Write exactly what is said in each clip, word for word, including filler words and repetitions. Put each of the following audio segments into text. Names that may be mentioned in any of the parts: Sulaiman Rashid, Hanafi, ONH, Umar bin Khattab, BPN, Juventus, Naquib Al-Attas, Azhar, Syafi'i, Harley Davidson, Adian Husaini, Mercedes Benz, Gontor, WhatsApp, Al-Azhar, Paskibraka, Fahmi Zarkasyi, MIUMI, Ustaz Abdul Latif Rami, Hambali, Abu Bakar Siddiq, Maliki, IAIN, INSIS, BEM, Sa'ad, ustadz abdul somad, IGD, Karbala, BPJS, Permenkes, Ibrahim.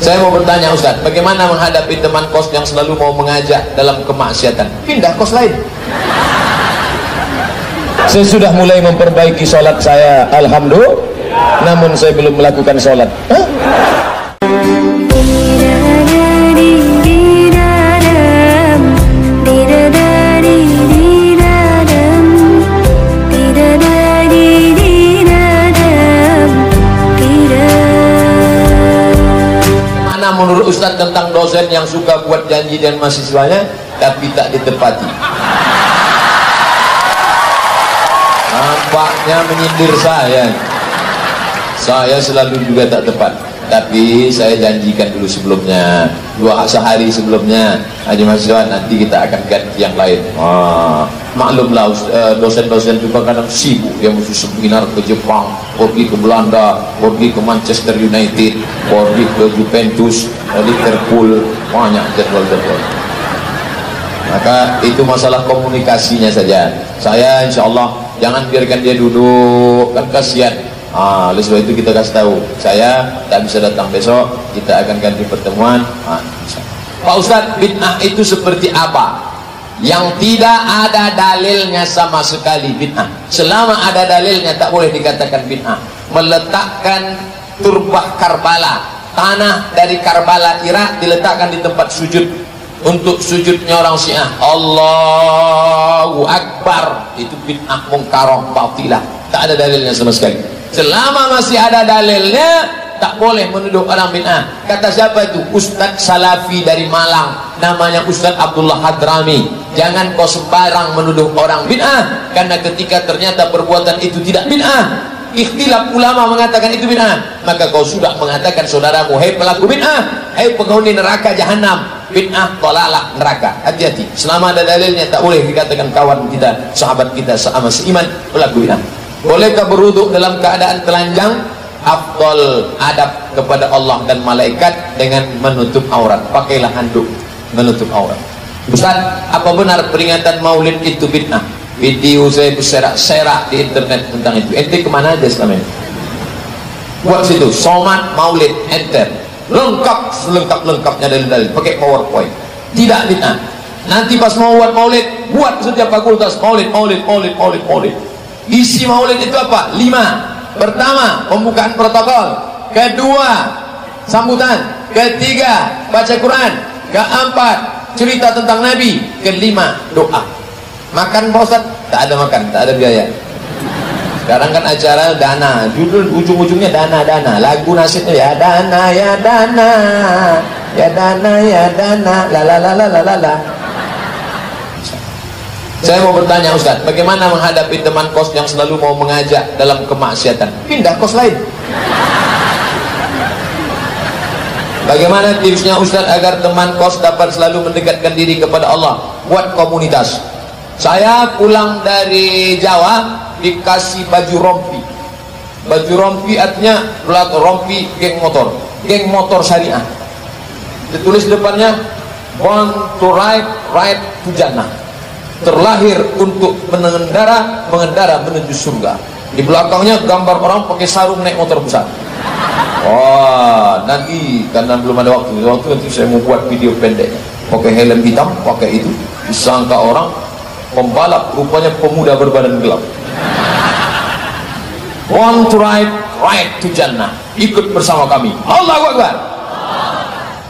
Saya mau bertanya Ustaz, bagaimana menghadapi teman kos yang selalu mau mengajak dalam kemaksiatan? Pindah kos lain. Saya sudah mulai memperbaiki sholat saya, alhamdulillah, namun saya belum melakukan sholat. Hah? Menurut Ustadz tentang dosen yang suka buat janji dan mahasiswanya tapi tak ditepati, nampaknya menyindir saya. Saya selalu juga tak tepat, tapi saya janjikan dulu sebelumnya, dua sehari sebelumnya, aja mahasiswa nanti kita akan ganti yang lain. Wah, maklumlah dosen-dosen juga kadang sibuk, yang mesti seminar ke Jepang, pergi ke Belanda, pergi ke Manchester United, pergi ke Juventus, Liverpool, banyak jadwal-jadwal. Maka itu masalah komunikasinya saja. Saya insya Allah jangan biarkan dia duduk, kan kasihan. Ah, oleh sebab itu kita kasih tahu, saya tak bisa datang besok, kita akan ganti pertemuan. Ah, Pak Ustadz, bid'ah itu seperti apa? Yang tidak ada dalilnya sama sekali bid'ah. Selama ada dalilnya tak boleh dikatakan bid'ah. Meletakkan turbah Karbala, tanah dari Karbala Irak diletakkan di tempat sujud, untuk sujudnya orang Syiah, Allahu Akbar, itu bid'ah mungkarah batilah, tak ada dalilnya sama sekali. Selama masih ada dalilnya tak boleh menuduh orang bid'ah. Kata siapa itu? Ustadz Salafi dari Malang, namanya Ustaz Abdul Latif Rami. Jangan kau sembarang menuduh orang bid'ah, karena ketika ternyata perbuatan itu tidak bid'ah, ikhtilaf ulama mengatakan itu bid'ah, maka kau sudah mengatakan saudaramu, hei pelaku bid'ah, hei penghuni neraka jahanam, bid'ah tolalah neraka. Hati-hati, selama ada dalilnya tak boleh dikatakan kawan kita, sahabat kita, sama seiman pelaku bid'ah. Bolehkah berwuduk dalam keadaan telanjang? Afdol adab kepada Allah dan malaikat dengan menutup aurat, pakailah handuk menutup aurat. Ustaz, apa benar peringatan maulid itu bid'ah? Video saya berserak-serak di internet tentang itu. Ente kemana aja selama ini? Buat situ, Somad Maulid enter, lengkap selengkap-lengkapnya dalil-dalil, pakai powerpoint, tidak bid'ah. Nanti pas mau buat maulid, buat setiap fakultas maulid, maulid, maulid, maulid, maulid. Isi maulid itu apa? Lima. Pertama, pembukaan protokol. Kedua, sambutan. Ketiga, baca Quran. Keempat, cerita tentang Nabi. Kelima, doa. Makan Pak Ustadz? Tak ada makan, tak ada biaya. Sekarang kan acara dana, judul ujung-ujungnya dana-dana, lagu nasibnya ya dana, ya dana, ya dana, ya dana, la la la la la la. Saya mau bertanya Ustadz, bagaimana menghadapi teman kos yang selalu mau mengajak dalam kemaksiatan? Pindah kos lain. Bagaimana tipsnya Ustadz agar teman kos dapat selalu mendekatkan diri kepada Allah? Buat komunitas. Saya pulang dari Jawa dikasih baju rompi. Baju rompi artinya rompi geng motor, geng motor syariah. Ditulis depannya born to ride, ride to jannah. Terlahir untuk mengendara, mengendara menuju surga. Di belakangnya gambar orang pakai sarung naik motor besar. Wah, nanti karena belum ada waktu, waktu nanti saya mau buat video pendeknya. Pakai helm hitam, pakai itu, disangka orang pembalap, rupanya pemuda berbadan gelap. One to ride, ride to jannah. Ikut bersama kami. Allahu Akbar.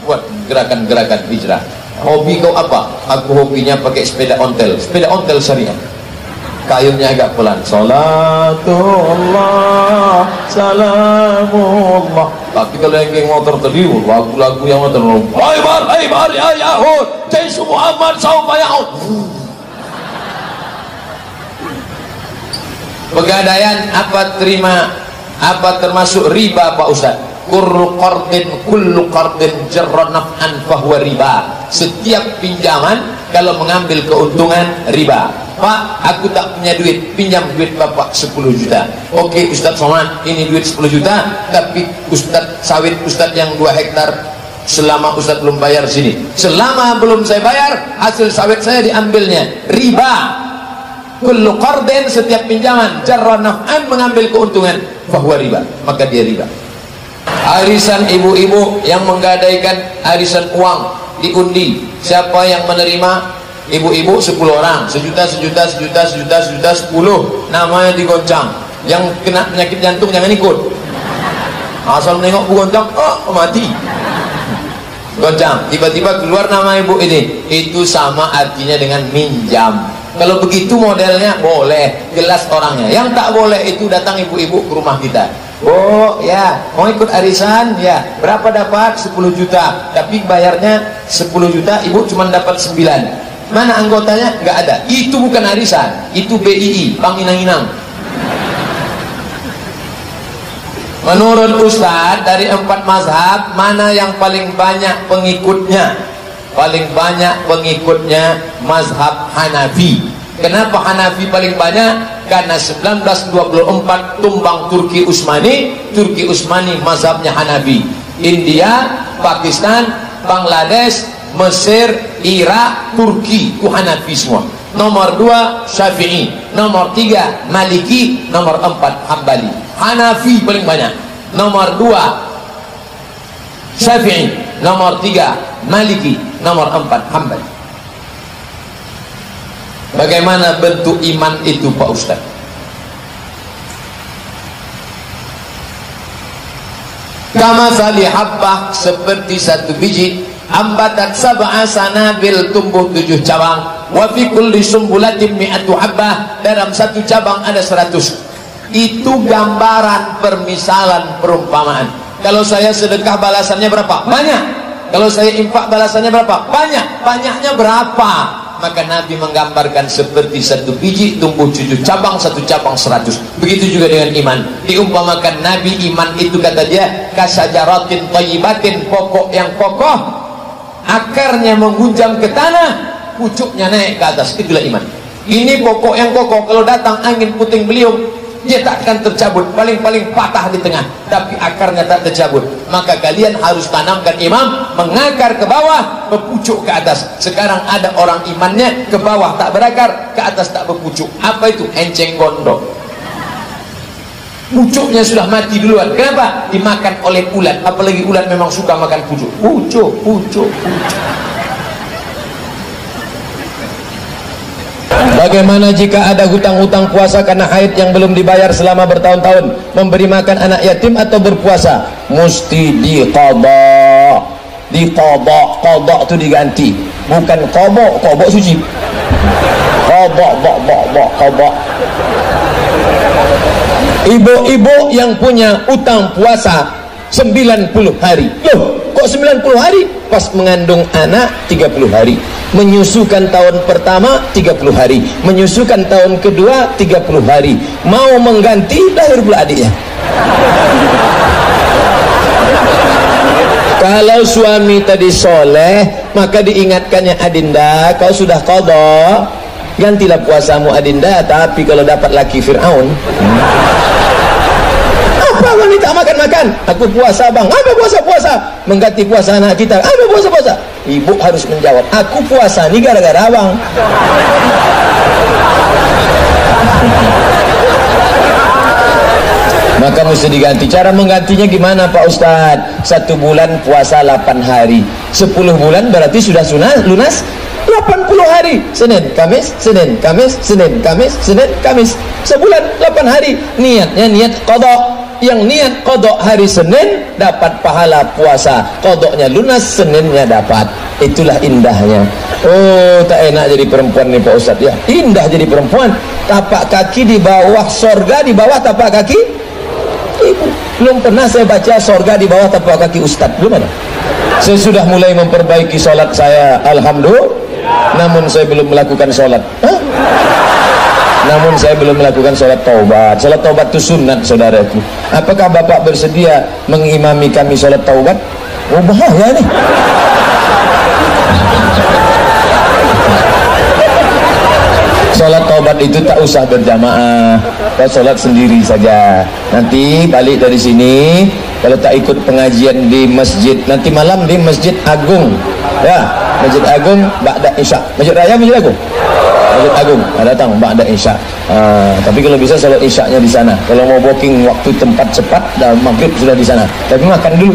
Buat gerakan-gerakan hijrah. Hobi kau apa? Aku hobinya pakai sepeda ontel. Sepeda ontel syariah. Kayunya agak pelan. Salatullah, salamullah. Tapi kalau yang geng motor tadi, lagu-lagu yang motor. Aibar, aibar, ya Yahud. Yesus Muhammad, saufa Yahud. Pegadaian apa terima? Apa termasuk riba Pak Ustadz? Kullu qardin kullu qardin jarra naf'an fahuwa riba. Setiap pinjaman kalau mengambil keuntungan riba. Pak, aku tak punya duit, pinjam duit Bapak sepuluh juta. Oke, Ustadz Somad, ini duit sepuluh juta, tapi Ustadz sawit Ustadz yang dua hektar selama Ustadz belum bayar sini. Selama belum saya bayar, hasil sawit saya diambilnya. Riba. Kullu qardin, setiap pinjaman, jarra naf'an, mengambil keuntungan fahuwa riba, maka dia riba. Arisan ibu-ibu yang menggadaikan arisan uang diundi. Siapa yang menerima? Ibu-ibu sepuluh orang, sejuta, sejuta, sejuta, sejuta, sejuta, sepuluh, namanya digoncang. Yang kena penyakit jantung jangan ikut, asal menengok goncang, oh mati goncang. Tiba-tiba keluar nama ibu ini, itu sama artinya dengan minjam. Kalau begitu modelnya boleh, jelas orangnya. Yang tak boleh itu datang ibu-ibu ke rumah kita. Oh ya, mau ikut arisan ya, berapa dapat? sepuluh juta, tapi bayarnya sepuluh juta, ibu cuma dapat sembilan. Mana anggotanya? Nggak ada. Itu bukan arisan, itu B I I, Bank Inang-Inang. Menurut Ustadz, dari empat mazhab mana yang paling banyak pengikutnya? Paling banyak pengikutnya mazhab Hanafi. Kenapa Hanafi paling banyak? Karena seribu sembilan ratus dua puluh empat tumbang Turki Utsmani. Turki Utsmani mazhabnya Hanafi. India, Pakistan, Bangladesh, Mesir, Irak, Turki, Hanafi semua. Nomor dua Syafi'i, nomor tiga Maliki, nomor empat Hambali. Hanafi paling banyak. Nomor dua Syafi'i, nomor tiga Maliki, nomor empat Hambali. Bagaimana bentuk iman itu Pak Ustaz? Kama sali habbah, seperti satu biji. Ambatat sab'a sanabil, tumbuh tujuh cabang. Wa fi kulli sumbulatin mi'atu habbah, dalam satu cabang ada seratus. Itu gambaran, permisalan, perumpamaan. Kalau saya sedekah balasannya berapa? Banyak. Kalau saya infak balasannya berapa? Banyak. Banyaknya berapa? Maka Nabi menggambarkan seperti satu biji tumbuh tujuh cabang, satu cabang seratus. Begitu juga dengan iman. Diumpamakan Nabi iman itu, kata dia, kasajaratin thayyibatin, pokok yang kokoh, akarnya menghunjam ke tanah, pucuknya naik ke atas. Itulah iman. Ini pokok yang kokoh, kalau datang angin puting beliung dia tak akan tercabut, paling-paling patah di tengah, tapi akarnya tak tercabut. Maka kalian harus tanamkan iman, mengakar ke bawah, berpucuk ke atas. Sekarang ada orang imannya ke bawah tak berakar, ke atas tak berpucuk. Apa itu? Enceng gondok. Pucuknya sudah mati duluan. Kenapa? Dimakan oleh ulat. Apalagi ulat memang suka makan pucuk. Pucuk, pucuk, pucuk. Bagaimana jika ada hutang-hutang puasa karena haid yang belum dibayar selama bertahun-tahun? Memberi makan anak yatim atau berpuasa? Mesti diqadha. Diqadha, qadha itu diganti. Bukan qobok, qobok suci. Qobok, bok, bok, bok, qobok. Ibu-ibu yang punya utang puasa sembilan puluh hari. Loh, kok sembilan puluh hari? Pas mengandung anak tiga puluh hari, menyusukan tahun pertama tiga puluh hari, menyusukan tahun kedua tiga puluh hari. Mau mengganti, lahir pula adiknya. Kalau suami tadi soleh, maka diingatkannya, adinda, kau sudah qadha, gantilah puasamu adinda. Tapi kalau dapat laki Fir'aun, apa wanita makan-makan? Aku puasa bang. Apa puasa-puasa? Mengganti puasa anak kita. Apa puasa-puasa? Ibu harus menjawab, aku puasa ini gara-gara abang. Maka mesti diganti. Cara menggantinya gimana Pak Ustadz? Satu bulan puasa delapan hari, sepuluh bulan berarti sudah lunas delapan puluh hari. Senin, Kamis, Senin, Kamis, Senin, Kamis, Senin, Kamis. Sebulan delapan hari. Niatnya niat qadha. Yang niat qadha hari Senin dapat pahala puasa. Qadhanya lunas, Seninnya dapat. Itulah indahnya. Oh, tak enak jadi perempuan nih Pak Ustaz ya. Indah jadi perempuan. Tapak kaki di bawah sorga, di bawah tapak kaki ibu. Belum pernah saya baca sorga di bawah tapak kaki Ustaz. Belum ada. Saya sudah mulai memperbaiki sholat saya, alhamdulillah. Namun saya belum melakukan sholat. Hah? Namun saya belum melakukan sholat taubat. Sholat taubat itu sunat, saudaraku. Apakah bapak bersedia mengimami kami sholat taubat? Oh, bahaya nih. Sholat taubat itu tak usah berjamaah, kita sholat sendiri saja. Nanti balik dari sini, kalau tak ikut pengajian di masjid, nanti malam di Masjid Agung ya, Masjid Agung ba'da isya. Masjid Raya, Masjid Agung. Masjid Agung datang ba'da Isya. Uh, tapi kalau bisa salat Isyaknya di sana. Kalau mau booking waktu tempat cepat dan maghrib sudah di sana. Tapi makan dulu.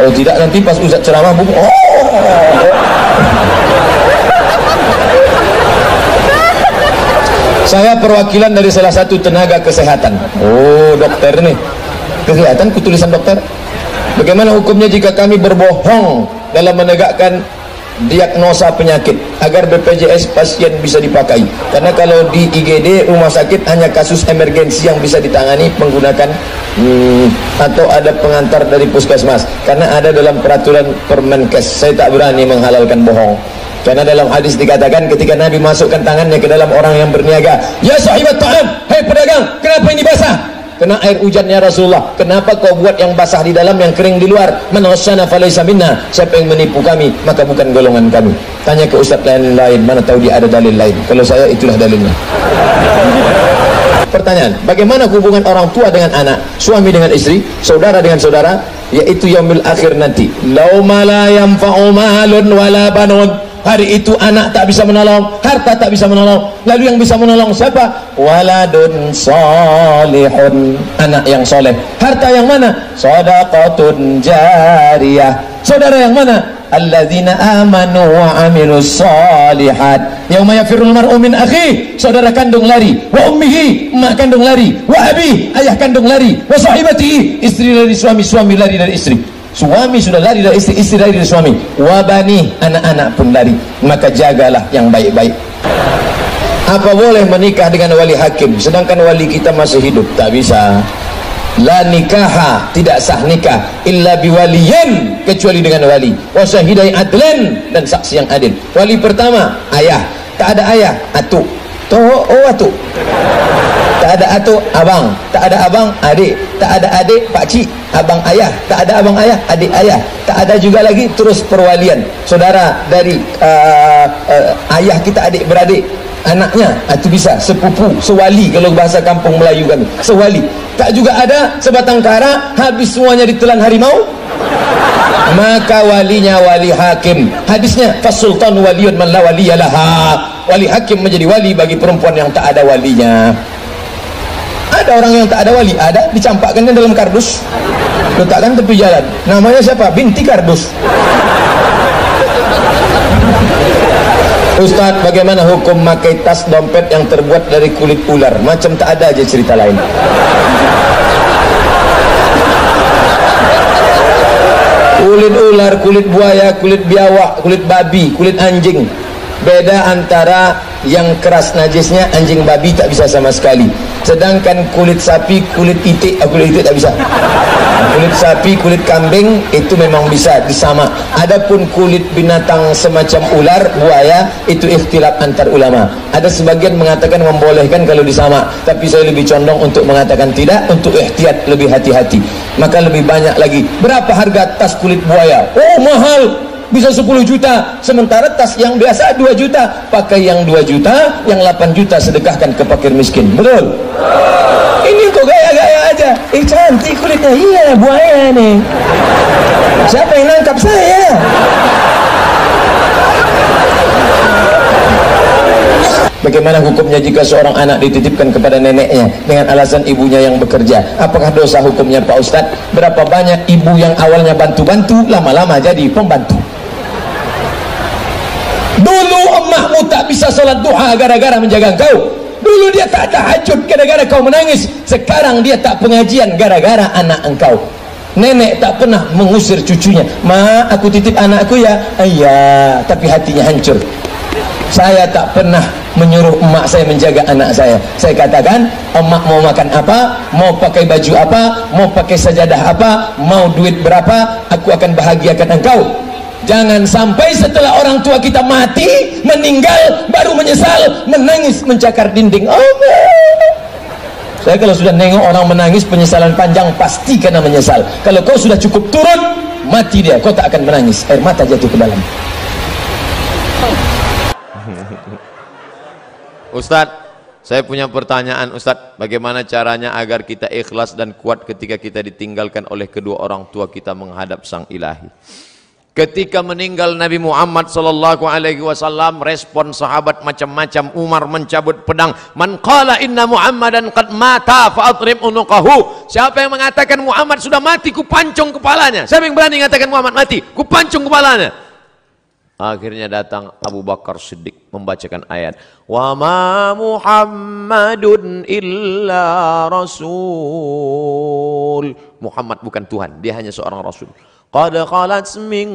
Kalau tidak nanti pas ustaz ceramah buk. Oh. Saya perwakilan dari salah satu tenaga kesehatan. Oh, dokter nih. Kesehatan kutulisan dokter. Bagaimana hukumnya jika kami berbohong dalam menegakkan diagnosa penyakit agar B P J S pasien bisa dipakai? Karena kalau di I G D rumah sakit hanya kasus emergensi yang bisa ditangani menggunakan hmm, atau ada pengantar dari puskesmas. Karena ada dalam peraturan Permenkes. Saya tak berani menghalalkan bohong. Karena dalam hadis dikatakan ketika Nabi masukkan tangannya ke dalam orang yang berniaga, ya sahibat ta'am, hei pedagang, kenapa ini basah? Kena air hujannya Rasulullah. Kenapa kau buat yang basah di dalam, yang kering di luar? Man ghasyana falaysa minna, siapa yang menipu kami maka bukan golongan kami. Tanya ke ustaz lain-lain, mana tahu dia ada dalil lain. Kalau saya itulah dalilnya. Pertanyaan, bagaimana hubungan orang tua dengan anak, suami dengan istri, saudara dengan saudara, yaitu yaumil akhir nanti. Lauma la yanfa'u malun wala banun. Hari itu anak tak bisa menolong, harta tak bisa menolong. Lalu yang bisa menolong siapa? Waladun solihun, anak yang soleh. Harta yang mana? Sadaqatun jariyah. Saudara yang mana? Alladzina amanu wa amilus solihat. Yauma yafirul mar'u min akhi. Saudara kandung lari, wa ummihi, emak kandung lari, wa abi, ayah kandung lari, wa sahibatihi, istri dari suami, suami lari dari istri. Suami sudah lari dari istri, istri lari dari suami. Wabani, anak-anak pun lari. Maka jagalah yang baik-baik. Apa boleh menikah dengan wali hakim sedangkan wali kita masih hidup? Tak bisa. La nikaha, tidak sah nikah illa biwaliyin, kecuali dengan wali. Wa syahidai adlan, dan saksi yang adil. Wali pertama, ayah. Tak ada ayah, atuk. Toh, oh atuk. Tak ada atuk, abang. Tak ada abang, adik. Tak ada adik, pakcik. Abang ayah. Tak ada abang ayah, adik ayah. Tak ada juga lagi terus perwalian. Saudara dari uh, uh, ayah kita, adik beradik, anaknya, itu bisa. Sepupu, sewali kalau bahasa kampung Melayu kami. Sewali. Tak juga ada sebatang kara, habis semuanya ditelan harimau. Maka walinya wali hakim. Hadisnya, fasultan waliyun man la waliyalaha. Wali hakim menjadi wali bagi perempuan yang tak ada walinya. Ada orang yang tak ada wali, ada, dicampakkannya dalam kardus, letakkan tepi jalan, namanya siapa? Binti kardus. Ustadz, bagaimana hukum pakai tas dompet yang terbuat dari kulit ular? Macam tak ada aja cerita lain. Kulit ular, kulit buaya, kulit biawak, kulit babi, kulit anjing. Beda antara yang keras najisnya, anjing babi tak bisa sama sekali. Sedangkan kulit sapi, kulit itik, kulit itik tak bisa. Kulit sapi, kulit kambing itu memang bisa disama. Adapun kulit binatang semacam ular, buaya, itu ikhtilaf antar ulama. Ada sebagian mengatakan membolehkan kalau disama, tapi saya lebih condong untuk mengatakan tidak, untuk ihtiyat, lebih hati-hati. Maka lebih banyak lagi. Berapa harga tas kulit buaya? Oh, mahal. Bisa sepuluh juta, sementara tas yang biasa dua juta, pakai yang dua juta, yang delapan juta sedekahkan ke fakir miskin. Betul? Ini kok gaya-gaya aja. Eh cantik kulitnya, iya buaya nih. Siapa yang nangkap saya? Bagaimana hukumnya jika seorang anak dititipkan kepada neneknya dengan alasan ibunya yang bekerja? Apakah dosa hukumnya Pak Ustadz? Berapa banyak ibu yang awalnya bantu-bantu, lama-lama jadi pembantu. Dulu emakmu tak bisa sholat duha gara-gara menjaga kau. Dulu dia tak tahajud gara-gara kau menangis. Sekarang dia tak pengajian gara-gara anak engkau. Nenek tak pernah mengusir cucunya. Ma, aku titip anakku ya. Ayah, tapi hatinya hancur. Saya tak pernah menyuruh emak saya menjaga anak saya. Saya katakan, emak mau makan apa, mau pakai baju apa, mau pakai sajadah apa, mau duit berapa, aku akan bahagiakan engkau. Jangan sampai setelah orang tua kita mati, meninggal, baru menyesal, menangis, mencakar dinding. Oh, saya kalau sudah nengok orang menangis, penyesalan panjang pasti karena menyesal. Kalau kau sudah cukup turun, mati dia, kau tak akan menangis. Air mata jatuh ke dalam. Ustadz, saya punya pertanyaan Ustadz, bagaimana caranya agar kita ikhlas dan kuat ketika kita ditinggalkan oleh kedua orang tua kita menghadap Sang Ilahi? Ketika meninggal Nabi Muhammad sallallahu alaihi wasallam, respon sahabat macam-macam. Umar mencabut pedang. Man qala inna Muhammadan qad mata fa atrib unuqahu. Siapa yang mengatakan Muhammad sudah mati, ku pancung kepalanya. Siapa yang berani mengatakan Muhammad mati, ku pancung kepalanya. Akhirnya datang Abu Bakar Siddiq membacakan ayat, "Wa ma Muhammadun illa rasul." Muhammad bukan Tuhan, dia hanya seorang rasul. Qad khalat min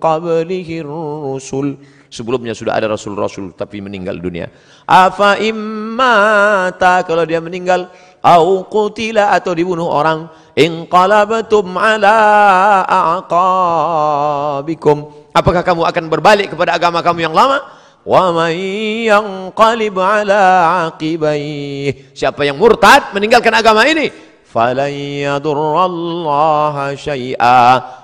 qablihi rusul, sebelumnya sudah ada rasul-rasul tapi meninggal dunia. Afa immata, kalau dia meninggal, au qutila, atau dibunuh orang, inqalabtum ala aqabikum, apakah kamu akan berbalik kepada agama kamu yang lama? Wa may yanqalib ala aqibai, siapa yang murtad meninggalkan agama ini, falan yadurrallaha syai'a,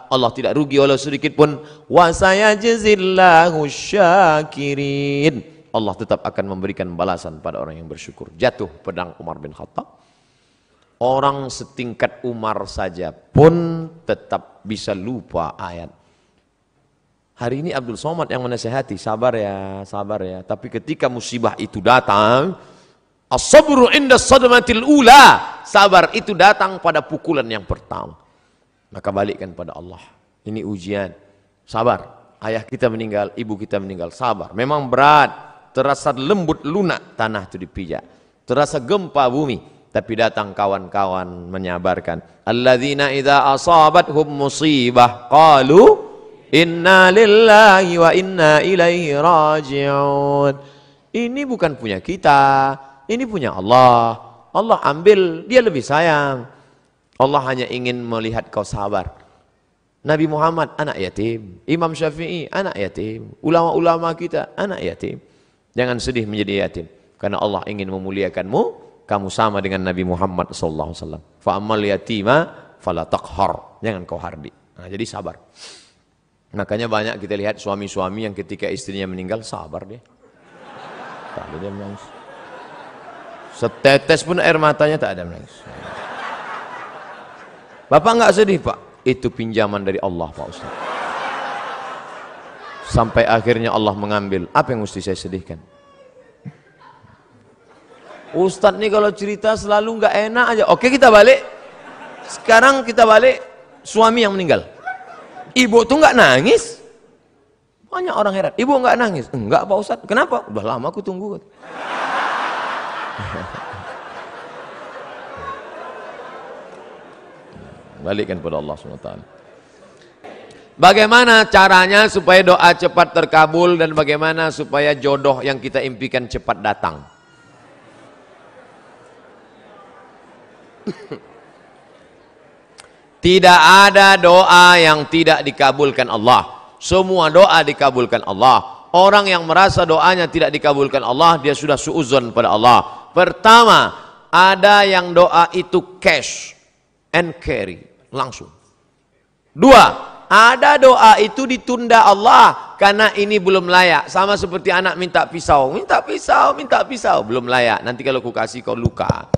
Allah tidak rugi oleh sedikit pun. Wa sayajzillahu syakirin, Allah tetap akan memberikan balasan pada orang yang bersyukur. Jatuh pedang Umar bin Khattab. Orang setingkat Umar saja pun tetap bisa lupa ayat. Hari ini Abdul Somad yang menasihati, sabar ya, sabar ya. Tapi ketika musibah itu datang, as-sabru inda sadmatil ula, sabar itu datang pada pukulan yang pertama. Maka balikkan pada Allah. Ini ujian. Sabar. Ayah kita meninggal, ibu kita meninggal. Sabar. Memang berat. Terasa lembut lunak tanah itu dipijak. Terasa gempa bumi. Tapi datang kawan-kawan menyabarkan. Alladzina idza asabathum musibah qalu inna lillahi wa inna ilaihi raji'un. Ini bukan punya kita. Ini punya Allah. Allah ambil, dia lebih sayang. Allah hanya ingin melihat kau sabar. Nabi Muhammad anak yatim, Imam Syafi'i anak yatim, ulama-ulama kita anak yatim. Jangan sedih menjadi yatim, karena Allah ingin memuliakanmu. Kamu sama dengan Nabi Muhammad sallallahu alaihi wasallam. Fa ammal yatima fala taqhar, jangan kau hardik. Nah, jadi sabar. Makanya banyak kita lihat suami-suami yang ketika istrinya meninggal sabar dia. Tak dia menangis. Setetes pun air matanya tak ada menangis. Bapak enggak sedih, Pak? Itu pinjaman dari Allah, Pak Ustaz. Sampai akhirnya Allah mengambil. Apa yang mesti saya sedihkan? Ustaz nih kalau cerita selalu enggak enak aja. Oke, kita balik. Sekarang kita balik suami yang meninggal. Ibu tuh enggak nangis. Banyak orang heran. Ibu enggak nangis. Enggak, Pak Ustaz. Kenapa? Udah lama aku tunggu. Balikkan kepada Allah subhanahu wa taala. Bagaimana caranya supaya doa cepat terkabul, dan bagaimana supaya jodoh yang kita impikan cepat datang? Tidak ada doa yang tidak dikabulkan Allah. Semua doa dikabulkan Allah. Orang yang merasa doanya tidak dikabulkan Allah, dia sudah suuzon pada Allah. Pertama, ada yang doa itu cash and carry, langsung. Dua, ada doa itu ditunda Allah karena ini belum layak. Sama seperti anak minta pisau, minta pisau, minta pisau, belum layak. Nanti kalau aku kasih kau luka.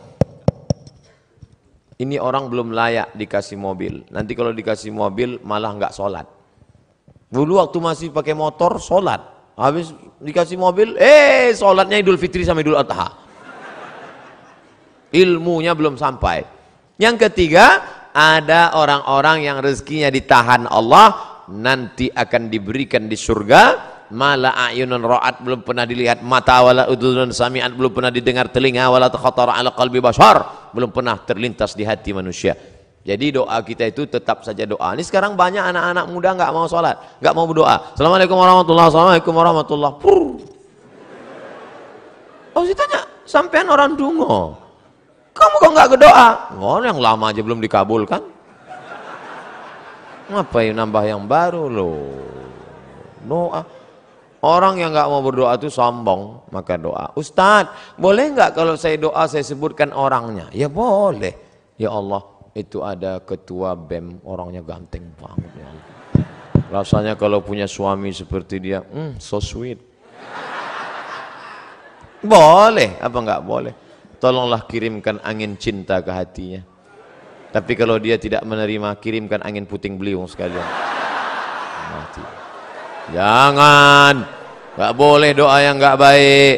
Ini orang belum layak dikasih mobil. Nanti kalau dikasih mobil malah nggak sholat. Dulu waktu masih pakai motor sholat, habis dikasih mobil, eh sholatnya Idul Fitri sama Idul Adha. Ilmunya belum sampai. Yang ketiga, ada orang-orang yang rezekinya ditahan Allah, nanti akan diberikan di surga. Mala ayunun ra'at, belum pernah dilihat mata, wala udhunun sami'at, belum pernah didengar telinga, wala takhatar ala qalbi bashar, belum pernah terlintas di hati manusia. Jadi doa kita itu tetap saja doa. Ini sekarang banyak anak-anak muda nggak mau sholat, nggak mau berdoa. Assalamualaikum warahmatullahi wabarakatuh. Assalamualaikum warahmatullahi wabarakatuh. Oh, saya tanya, sampean orang dungo, kamu kok nggak berdoa? Oh, yang lama aja belum dikabulkan. Ngapain nambah yang baru lo? Doa. Orang yang nggak mau berdoa itu sombong, maka doa. Ustadz, boleh nggak kalau saya doa saya sebutkan orangnya? Ya boleh. Ya Allah, itu ada ketua B E M, orangnya ganteng banget ya. Rasanya kalau punya suami seperti dia, hmm, so sweet. Boleh, apa nggak boleh? Tolonglah kirimkan angin cinta ke hatinya. Tapi kalau dia tidak menerima, kirimkan angin puting beliung sekalian. mati. Jangan, nggak boleh doa yang nggak baik.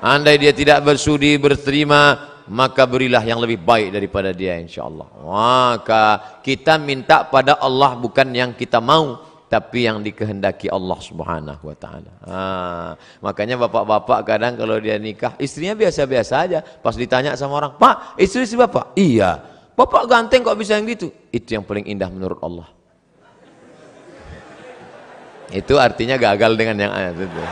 Andai dia tidak bersudi berterima, maka berilah yang lebih baik daripada dia, insya Allah. Maka kita minta pada Allah bukan yang kita mau, tapi yang dikehendaki Allah Subhanahu wa Ta'ala. Ah, makanya bapak-bapak kadang kalau dia nikah, istrinya biasa-biasa aja. Pas ditanya sama orang, "Pak, istri si bapak?" "Iya." "Bapak ganteng kok bisa yang gitu?" Itu yang paling indah menurut Allah. Itu artinya gagal dengan yang ayat itu.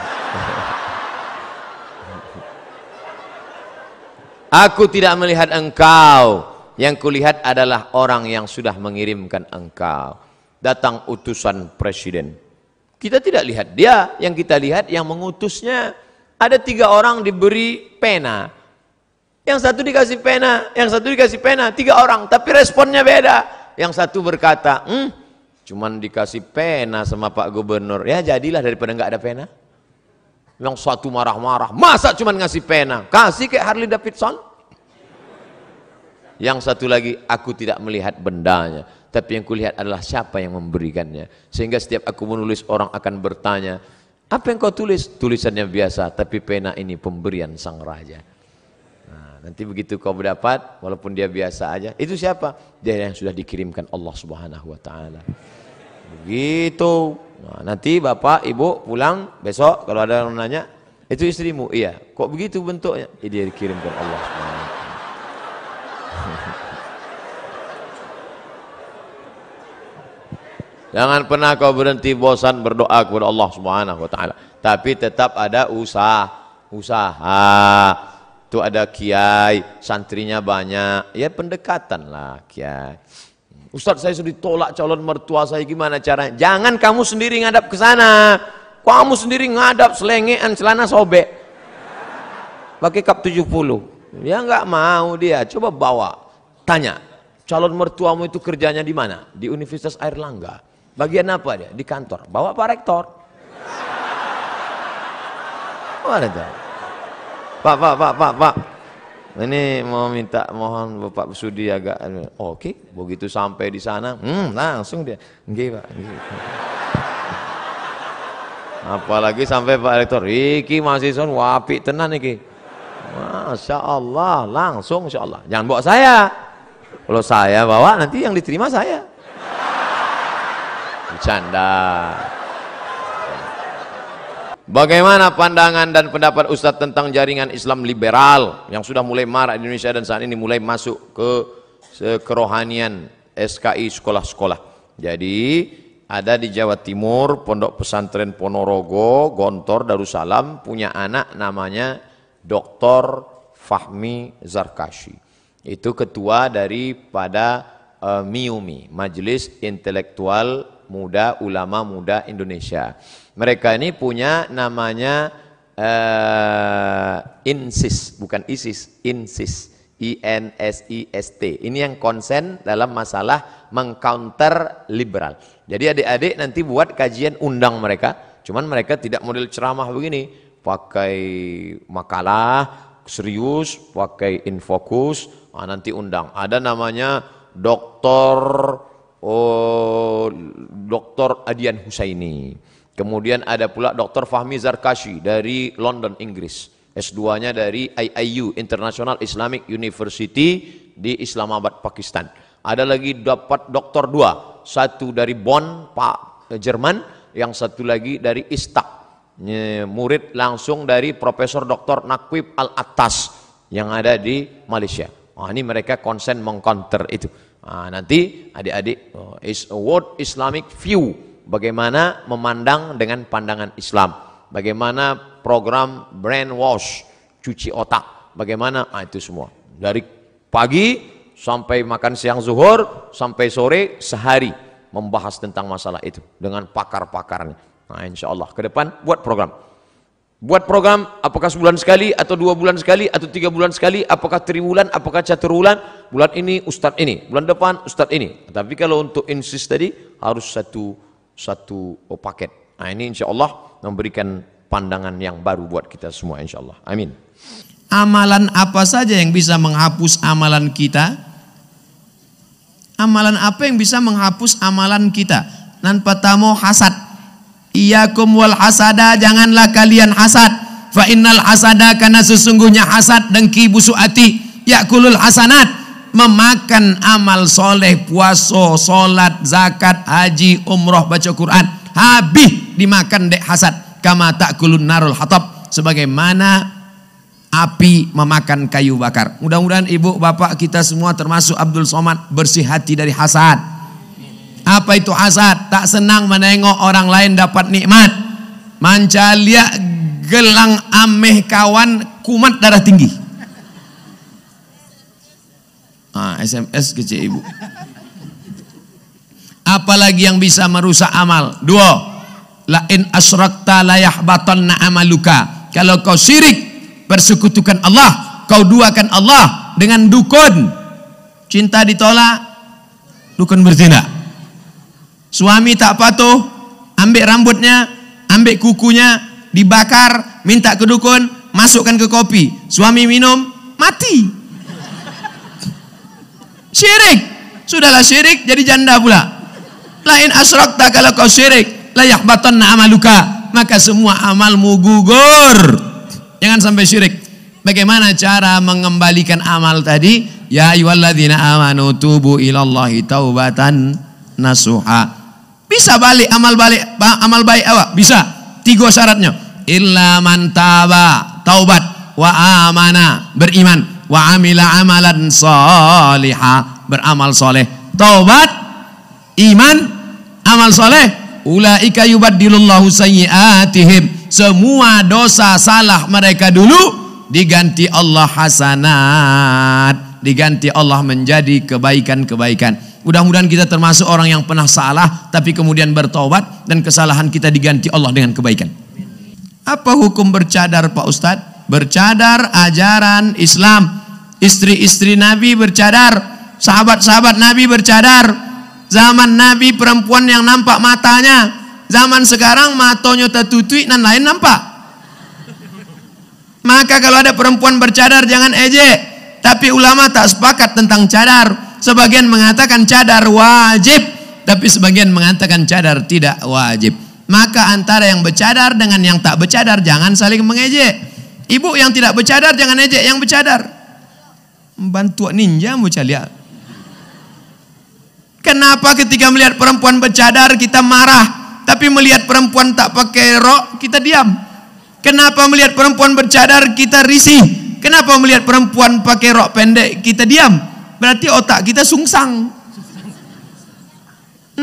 Aku tidak melihat engkau, yang kulihat adalah orang yang sudah mengirimkan engkau. Datang utusan presiden, kita tidak lihat dia, yang kita lihat yang mengutusnya. Ada tiga orang diberi pena, yang satu dikasih pena, yang satu dikasih pena, tiga orang, tapi responnya beda. Yang satu berkata, hmm, cuman dikasih pena sama Pak Gubernur, ya jadilah daripada nggak ada pena. Yang satu marah-marah, masa cuman ngasih pena, kasih kayak Harley Davidson. Yang satu lagi, aku tidak melihat bendanya, tapi yang kulihat adalah siapa yang memberikannya. Sehingga setiap aku menulis, orang akan bertanya, apa yang kau tulis? Tulisannya biasa, tapi pena ini pemberian sang raja. Nah, nanti begitu kau berdapat, walaupun dia biasa aja, itu siapa? Dia yang sudah dikirimkan Allah Subhanahu wa Ta'ala. Begitu. Nah, nanti bapak ibu pulang besok, kalau ada yang nanya, itu istrimu? Iya. Kok begitu bentuknya? Eh, dia dikirimkan Allah Subhanahu wa Ta'ala. Jangan pernah kau berhenti bosan berdoa kepada Allah Subhanahu wa Ta'ala, tapi tetap ada usaha, usaha. Itu ada kiai, santrinya banyak, ya pendekatan lah kiai. "Ustadz, saya sudah ditolak calon mertua saya, gimana caranya?" Jangan kamu sendiri ngadap ke sana, kamu sendiri ngadap selengean celana sobek, pakai kap tujuh puluh. Ya nggak mau dia, coba bawa, tanya, "Calon mertuamu itu kerjanya di mana?" "Di Universitas Air Langga." "Bagian apa dia?" "Di kantor." "Bawa Pak Rektor." "Pak, pak, pak, pak, pak, ini mau minta, mohon bapak bersudi agak." "Oh, oke." Begitu sampai di sana, hmm, langsung dia, "Nggih, Pak." Apalagi sampai Pak Rektor, "Iki masih son wapi tenan iki. Masya Allah." Langsung, insya Allah, "Jangan bawa saya. Kalau saya bawa, nanti yang diterima saya." Bercanda. Bagaimana pandangan dan pendapat Ustadz tentang jaringan Islam liberal yang sudah mulai marak di Indonesia dan saat ini mulai masuk ke kerohanian, S K I sekolah-sekolah? Jadi ada di Jawa Timur, Pondok Pesantren Ponorogo, Gontor, Darussalam, punya anak namanya Doktor Fahmi Zarkasyi. Itu ketua daripada uh, MIUMI, Majelis Intelektual Muda Ulama Muda Indonesia. Mereka ini punya namanya uh, INSIS, bukan ISIS, INSIS, I N S I S T. Ini yang konsen dalam masalah mengcounter liberal. Jadi adik-adik nanti buat kajian, undang mereka. Cuman mereka tidak model ceramah begini, pakai makalah serius, pakai infokus. Nah, nanti undang, ada namanya Doktor Oh, Doktor Adian Husaini. Kemudian ada pula Doktor Fahmi Zarkasyi dari London, Inggris. S dua-nya dari I I U, International Islamic University di Islamabad, Pakistan. Ada lagi dapat doktor dua, satu dari Bonn, Pak Jerman, yang satu lagi dari Istak. Murid langsung dari Profesor Doktor Naquib Al-Attas yang ada di Malaysia. Nah, ini mereka konsen mengcounter itu. Nah, nanti adik-adik, oh, is a world Islamic view, bagaimana memandang dengan pandangan Islam, bagaimana program brainwash, cuci otak, bagaimana, nah, itu semua dari pagi sampai makan siang zuhur sampai sore, sehari membahas tentang masalah itu dengan pakar-pakarnya. Nah, insya Allah ke depan buat program. Buat program, apakah sebulan sekali, atau dua bulan sekali, atau tiga bulan sekali, apakah triwulan, apakah caturulan, bulan ini Ustadz ini, bulan depan Ustadz ini. Tapi kalau untuk INSIS tadi harus satu satu oh, paket. Nah, ini insya Allah memberikan pandangan yang baru buat kita semua, insya Allah. Amin. Amalan apa saja yang bisa menghapus amalan kita? Amalan apa yang bisa menghapus amalan kita? Nan patamo hasad. Iyakum wal hasada, janganlah kalian hasad. Fa innal hasada, karena sesungguhnya hasad, dengki, busuk hati, yakulul hasanat, memakan amal soleh, puasa, solat, zakat, haji, umroh, baca Quran, habis dimakan dek hasad. Kama takulun narul hatab, sebagaimana api memakan kayu bakar. Mudah-mudahan ibu bapak kita semua termasuk Abdul Somad bersih hati dari hasad. Apa itu hasad? Tak senang menengok orang lain dapat nikmat. Mancalia gelang ameh kawan kumat darah tinggi. Ah, S M S kecil ibu. Apalagi yang bisa merusak amal. Dua. Lain asrakta layahbatanna amaluka. Kalau kau syirik, persekutukan Allah, kau duakan Allah dengan dukun. Cinta ditolak, dukun bertindak. Suami tak patuh, ambil rambutnya, ambil kukunya, dibakar, minta ke dukun, masukkan ke kopi. Suami minum, mati. Syirik. Sudahlah syirik, jadi janda pula. Lain asrakta, kalau kau syirik, layak batanna amaluka, maka semua amalmu gugur. Jangan sampai syirik. Bagaimana cara mengembalikan amal tadi? Ya ayyuhalladzina amanu tubu ilallahi taubatan nasuha. Bisa balik amal balik amal baik awak, bisa. Tiga syaratnya. Illa man taba, taubat, wa amana, beriman, wa amila amalan salihah, beramal soleh. Taubat, iman, amal soleh. Ulaika yubaddilullahu sayyiatihim, semua dosa salah mereka dulu diganti Allah hasanat, diganti Allah menjadi kebaikan-kebaikan. Mudah-mudahan kita termasuk orang yang pernah salah tapi kemudian bertobat dan kesalahan kita diganti Allah dengan kebaikan. Apa hukum bercadar, Pak Ustadz? Bercadar ajaran Islam. Istri-istri Nabi bercadar, sahabat-sahabat Nabi bercadar. Zaman Nabi perempuan yang nampak matanya. Zaman sekarang matanya tertutup dan lain nampak. Maka kalau ada perempuan bercadar jangan ejek. Tapi ulama tak sepakat tentang cadar. Sebagian mengatakan cadar wajib, tapi sebagian mengatakan cadar tidak wajib. Maka antara yang bercadar dengan yang tak bercadar jangan saling mengejek. Ibu yang tidak bercadar jangan ejek yang bercadar. Bantu ninja mucalia. Kenapa ketika melihat perempuan bercadar kita marah, tapi melihat perempuan tak pakai rok kita diam? Kenapa melihat perempuan bercadar kita risih? Kenapa melihat perempuan pakai rok pendek kita diam? Berarti otak kita sungsang.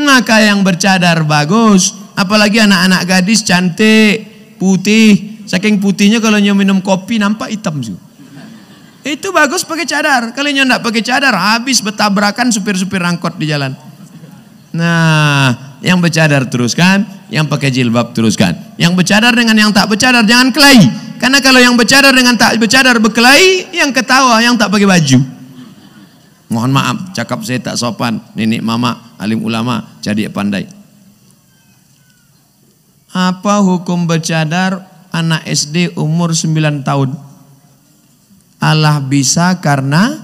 Maka yang bercadar bagus. Apalagi anak-anak gadis cantik, putih. Saking putihnya kalau nyo minum kopi nampak hitam juga. Itu bagus pakai cadar. Kalau nyo ndak pakai cadar habis bertabrakan supir-supir angkot di jalan. Nah, yang bercadar teruskan, yang pakai jilbab teruskan. Yang bercadar dengan yang tak bercadar jangan kelahi. Karena kalau yang bercadar dengan tak bercadar berkelahi, yang ketawa yang tak pakai baju. Mohon maaf, cakap saya tak sopan. Nenek mama, alim ulama, jadi pandai. Apa hukum bercadar anak S D umur sembilan tahun? Allah bisa karena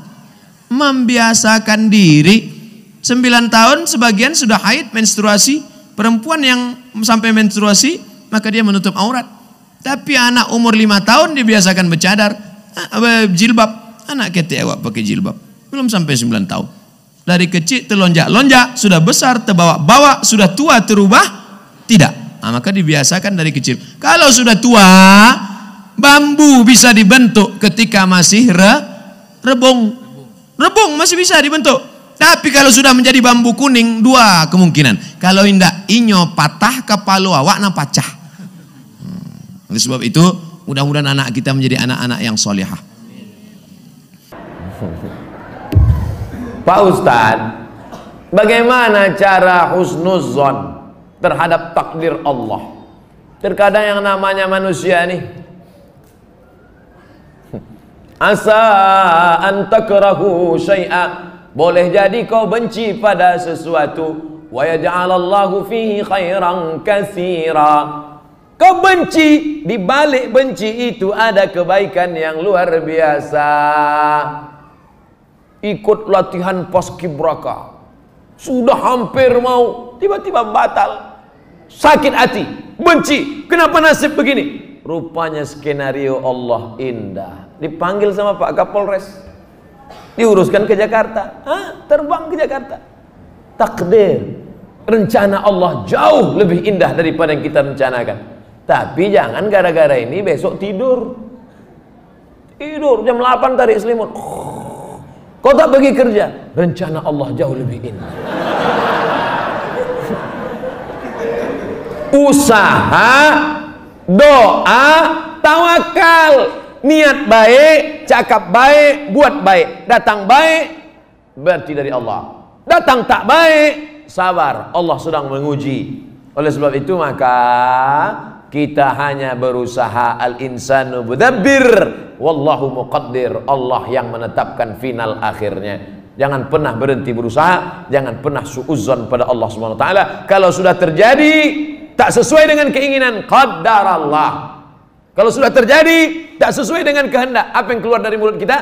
membiasakan diri. Sembilan tahun sebagian sudah haid, menstruasi. Perempuan yang sampai menstruasi, maka dia menutup aurat. Tapi anak umur lima tahun dibiasakan bercadar, jilbab. Anak kete awak pakai jilbab. Belum sampai sembilan tahun. Dari kecil terlonjak-lonjak, sudah besar terbawa-bawa, sudah tua terubah, tidak. Nah, maka dibiasakan dari kecil. Kalau sudah tua, bambu bisa dibentuk ketika masih re, rebung. Rebung masih bisa dibentuk. Tapi kalau sudah menjadi bambu kuning, dua kemungkinan. Kalau indah, inyo patah, kepala awak na pacah. Hmm. Oleh sebab itu, mudah-mudahan anak kita menjadi anak-anak yang solehah. Pak Ustadz, bagaimana cara husnuzon terhadap takdir Allah? Terkadang yang namanya manusia nih, asa an takrahu syai'a, boleh jadi kau benci pada sesuatu, wa yaj'alallahu fihi khairan katsira. Kau benci, di balik benci itu ada kebaikan yang luar biasa. Ikut latihan paskibraka, sudah hampir mau, tiba-tiba batal. Sakit hati, benci, kenapa nasib begini? Rupanya skenario Allah indah. Dipanggil sama Pak Kapolres, diuruskan ke Jakarta. Hah? Terbang ke Jakarta. Takdir, rencana Allah jauh lebih indah daripada yang kita rencanakan. Tapi jangan gara-gara ini besok tidur tidur jam delapan tarik selimut. Oh, kau tak pergi kerja, rencana Allah jauh lebih indah. Usaha, doa, tawakal, niat baik, cakap baik, buat baik. Datang baik, berarti dari Allah. Datang tak baik, sabar, Allah sedang menguji. Oleh sebab itu maka kita hanya berusaha. Al-insanu mudabbir wallahu muqaddir. Allah yang menetapkan final akhirnya. Jangan pernah berhenti berusaha, jangan pernah suudzon pada Allah Subhanahu wa taala. Kalau sudah terjadi tak sesuai dengan keinginan, qaddarallah. Kalau sudah terjadi tak sesuai dengan kehendak, apa yang keluar dari mulut kita?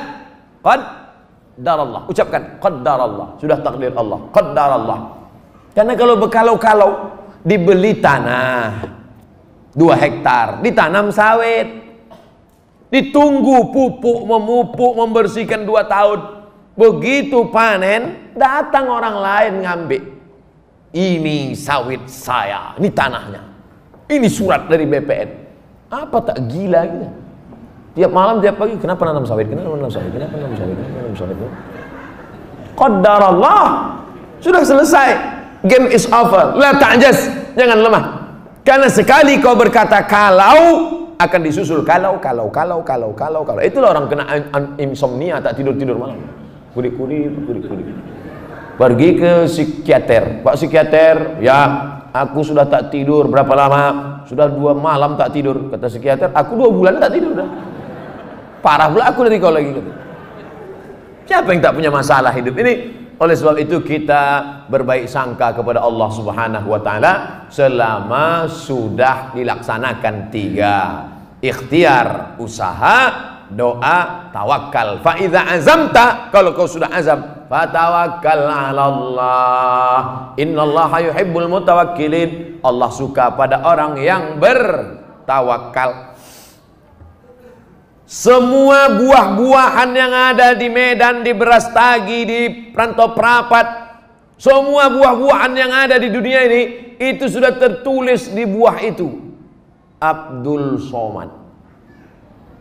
Qaddarallah. Ucapkan qaddarallah. Sudah takdir Allah, qaddarallah. Karena kalau bekalau-kalau, dibeli tanah dua hektar, ditanam sawit, ditunggu pupuk memupuk, membersihkan dua tahun. Begitu panen, datang orang lain ngambil. Ini sawit saya, ini tanahnya, ini surat dari B P N. Apa tak gila gitu? Tiap malam, tiap pagi, kenapa nanam sawit? Kenapa nanam sawit? Kenapa nanam sawit? Kenapa nanam sawit? Qadarallah. Sudah selesai. Game is over. La ta'jaz. Jangan lemah. Karena sekali kau berkata kalau, akan disusul kalau, kalau, kalau, kalau, kalau, kalau. Itulah orang kena insomnia, tak tidur-tidur malam. Kurik-kurik, kurik-kurik. Pergi ke psikiater. Pak psikiater, ya, aku sudah tak tidur berapa lama? Sudah dua malam tak tidur. Kata psikiater, aku dua bulan tak tidur dah. Parah pula aku dari kau lagi. Siapa yang tak punya masalah hidup ini? Oleh sebab itu kita berbaik sangka kepada Allah Subhanahu wa taala selama sudah dilaksanakan tiga ikhtiar, usaha, doa, tawakal. Fa idza azamta, kalau kau sudah azam, fatawakkal 'alallah. Innallaha yuhibbul mutawakkilin. Allah suka pada orang yang bertawakal. Semua buah-buahan yang ada di Medan, di Brastagi, di Pranto Prapat, semua buah-buahan yang ada di dunia ini, itu sudah tertulis di buah itu Abdul Somad.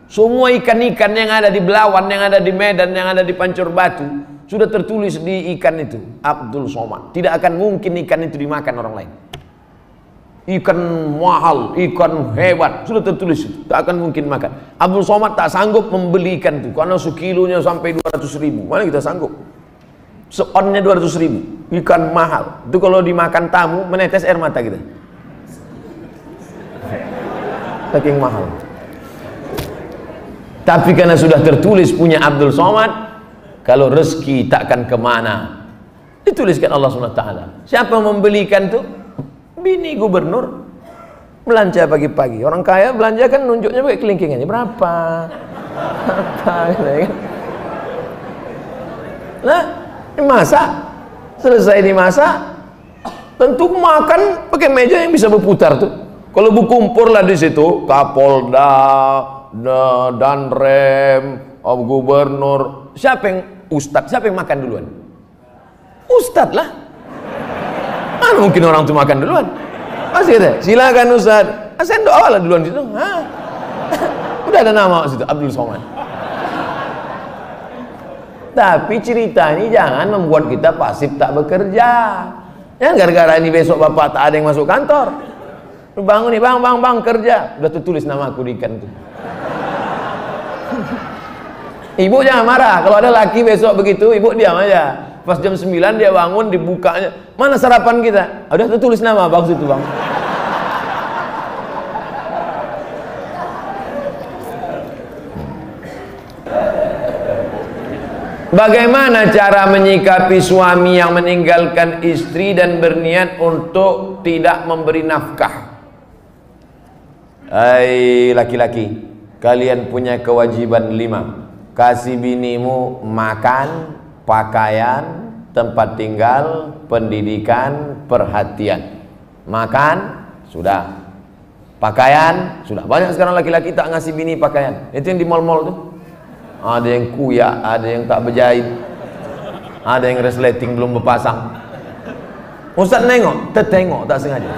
Semua ikan-ikan yang ada di Belawan, yang ada di Medan, yang ada di Pancur Batu, sudah tertulis di ikan itu Abdul Somad. Tidak akan mungkin ikan itu dimakan orang lain. Ikan mahal, ikan hebat, sudah tertulis, tak akan mungkin makan. Abdul Somad tak sanggup membeli ikan itu karena sekilonya sampai dua ratus ribu. Mana kita sanggup? Seonnya dua ratus ribu, ikan mahal. Itu kalau dimakan tamu, menetes air mata kita. Saking mahal. Tapi karena sudah tertulis punya Abdul Somad, kalau rezeki takkan kemana. Dituliskan Allah subhanahu wa taala. Siapa membelikan itu? Bini gubernur belanja pagi-pagi. Orang kaya belanja kan nunjuknya pakai kelingkingannya. Berapa? Berapa? Nah, dimasak. Selesai dimasak, tentu makan pakai meja yang bisa berputar tuh. Kalau berkumpul lah di situ, Kapolda, Danrem, Om Gubernur. Siapa yang Ustadz? Siapa yang makan duluan? Ustadz lah. Mana mungkin orang itu makan duluan? Masih ada. Silakan Ustaz. Saya doa lah duluan situ. Hah? Udah ada nama situ Abdul Somad. Tapi cerita ini jangan membuat kita pasif tak bekerja. Ya gara-gara ini besok bapak tak ada yang masuk kantor. Lu bangun nih, bang, bang, bang kerja. Udah tertulis nama aku di ikan itu. Ibu jangan marah. Kalau ada laki besok begitu, ibu diam aja. Pas jam sembilan dia bangun, dibukanya, mana sarapan kita? Udah tertulis nama bang situ bang. Bagaimana cara menyikapi suami yang meninggalkan istri dan berniat untuk tidak memberi nafkah? Hai laki-laki, kalian punya kewajiban lima. Kasih binimu makan, pakaian, tempat tinggal, pendidikan, perhatian. Makan, sudah. Pakaian, sudah banyak sekarang laki-laki tak ngasih bini pakaian. Itu yang di mal-mal tuh. Ada yang kuyak, ada yang tak berjahit, ada yang resleting belum berpasang. Ustaz nengok, tertengok tak sengaja.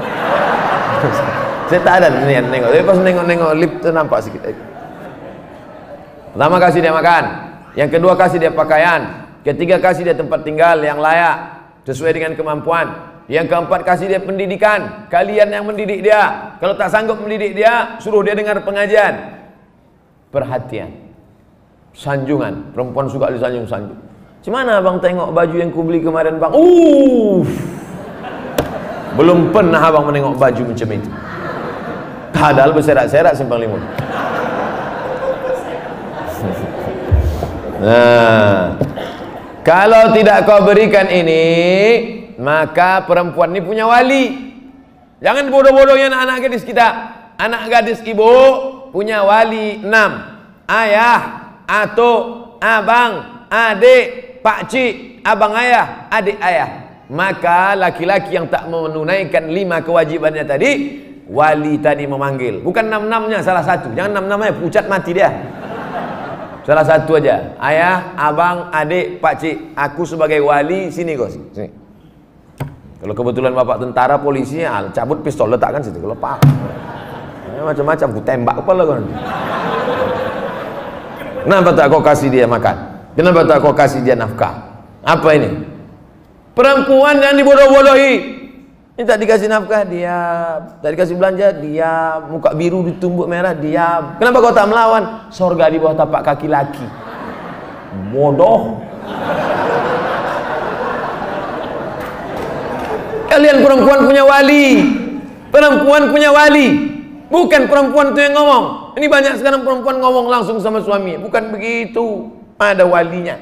Saya tak ada niat nengok, tapi pas nengok-nengok lip tuh nampak sedikit. Pertama kasih dia makan, yang kedua kasih dia pakaian, ketiga kasih dia tempat tinggal yang layak sesuai dengan kemampuan. Yang keempat, kasih dia pendidikan. Kalian yang mendidik dia. Kalau tak sanggup mendidik dia, suruh dia dengar pengajian. Perhatian. Sanjungan. Perempuan suka disanjung-sanjung. Gimana abang tengok baju yang ku beli kemarin bang? Uh, belum pernah abang menengok baju macam itu. Padahal berserak-serak simpang limun. Nah, kalau tidak kau berikan ini, maka perempuan ini punya wali. Jangan bodoh-bodohnya anak-anak gadis kita. Anak gadis ibu punya wali enam. Ayah, atuk, abang, adik, pakcik, abang ayah, adik ayah. Maka laki-laki yang tak menunaikan lima kewajibannya tadi, wali tadi memanggil. Bukan enam-enamnya, salah satu. Jangan enam-enamnya, pucat mati dia. Salah satu aja. Ayah, abang, adik, pakcik. Aku sebagai wali, sini kau. Sini. Kalau kebetulan bapak tentara, polisinya cabut pistol letakkan situ. Kalau pak macam-macam, ku tembak kepala kan. Kenapa tak kau kasih dia makan? Kenapa tak kau kasih dia nafkah? Apa ini? Perempuan yang dibodoh-bodohi. Ini tak dikasih nafkah, diam. Tak dikasih belanja, diam. Muka biru ditumbuk merah, diam. Kenapa kau tak melawan? Sorga di bawah tapak kaki laki. Bodoh. Kalian perempuan punya wali. Perempuan punya wali. Bukan perempuan itu yang ngomong. Ini banyak sekarang perempuan ngomong langsung sama suami. Bukan begitu. Ada walinya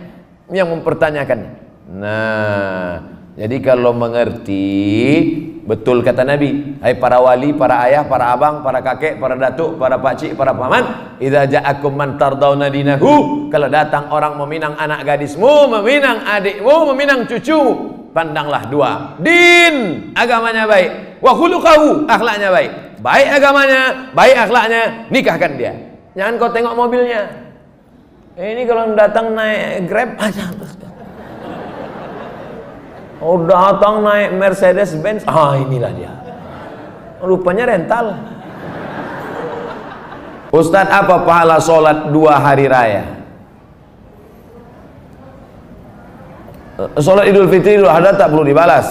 yang mempertanyakannya. Nah, jadi kalau mengerti, betul kata Nabi, hai para wali, para ayah, para abang, para kakek, para datuk, para pakcik, para paman, idza ja'akum man tardawna dinahu, kalau datang orang meminang anak gadismu, meminang adikmu, meminang cucumu, pandanglah dua. Din, agamanya baik. Wa khuluquhu, akhlaknya baik. Baik agamanya, baik akhlaknya, nikahkan dia. Jangan kau tengok mobilnya. Ini kalau datang naik Grab aja. Oh, datang naik Mercedes Benz. Ah, inilah dia. Rupanya rental. Ustaz, apa pahala sholat dua hari raya? Sholat Idul Fitri, Idul Adha tak perlu dibalas.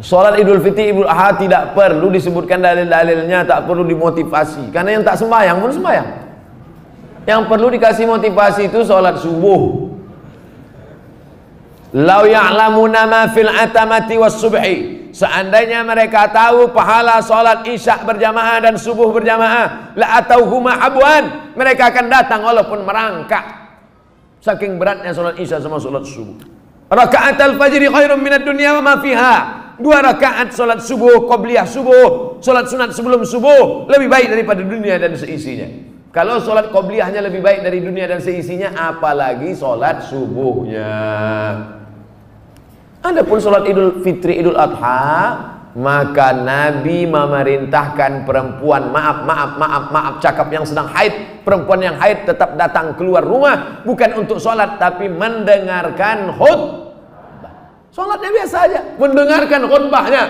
Sholat Idul Fitri, Idul Adha tidak perlu disebutkan dalil-dalilnya, tak perlu dimotivasi. Karena yang tak sembahyang pun sembahyang. Yang perlu dikasih motivasi itu sholat subuh. Lau ya'lamuna ma fil atamati was subhi. Seandainya mereka tahu pahala sholat isya berjamaah dan subuh berjamaah, la atauhuma abwan, mereka akan datang walaupun merangkak. Saking beratnya sholat isya sama sholat subuh. Rakaat al-fajri khairum minad dunya wa ma fiha. Dua rakaat salat subuh, qabliyah subuh, salat sunat sebelum subuh lebih baik daripada dunia dan seisinya. Kalau salat qabliyahnya lebih baik dari dunia dan seisinya, apalagi salat subuhnya. Adapun salat Idul Fitri, Idul Adha, maka Nabi memerintahkan perempuan, maaf, maaf, maaf, maaf, cakap yang sedang haid, perempuan yang haid tetap datang keluar rumah, bukan untuk sholat, tapi mendengarkan khutbah. Sholatnya biasa aja, mendengarkan khutbahnya.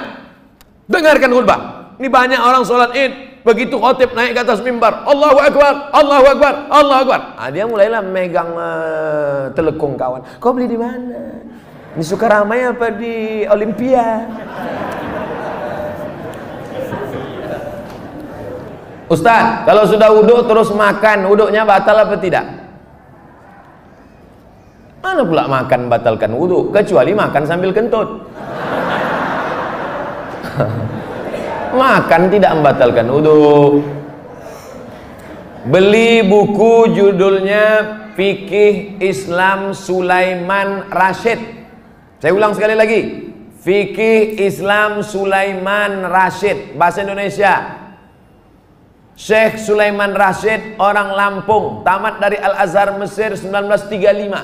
Dengarkan khutbah. Ini banyak orang sholat id, begitu khotib naik ke atas mimbar, Allahu Akbar, Allahu Akbar, Allahu Akbar. Ah, dia mulailah megang uh, telekung kawan. Kau beli di mana? Di Sukaramai apa di Olimpia? Ustaz, kalau sudah wuduk terus makan, wuduknya batal apa tidak? Mana pula makan batalkan wuduk, kecuali makan sambil kentut. Makan tidak membatalkan wuduk. Beli buku judulnya Fikih Islam Sulaiman Rashid. Saya ulang sekali lagi, Fikih Islam Sulaiman Rashid, bahasa Indonesia. Syekh Sulaiman Rashid, orang Lampung, tamat dari Al-Azhar Mesir seribu sembilan ratus tiga puluh lima.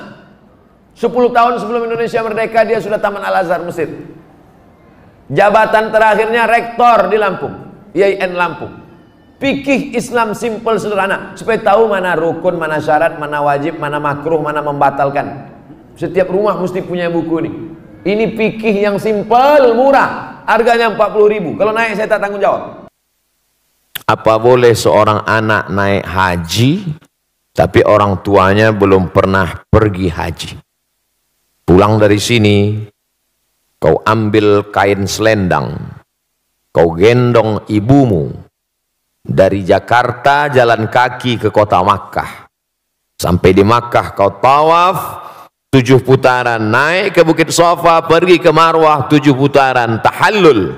Sepuluh tahun sebelum Indonesia merdeka dia sudah tamat Al-Azhar Mesir. Jabatan terakhirnya rektor di Lampung, I A I N Lampung. Fikih Islam simple sederhana, supaya tahu mana rukun, mana syarat, mana wajib, mana makruh, mana membatalkan. Setiap rumah mesti punya buku ini. Ini fikih yang simple, murah, harganya empat puluh ribu. Kalau naik saya tak tanggung jawab. Apa boleh seorang anak naik haji tapi orang tuanya belum pernah pergi haji? Pulang dari sini kau ambil kain selendang, kau gendong ibumu dari Jakarta jalan kaki ke kota Makkah. Sampai di Makkah kau tawaf tujuh putaran, naik ke Bukit Safa, pergi ke Marwah, tujuh putaran tahallul,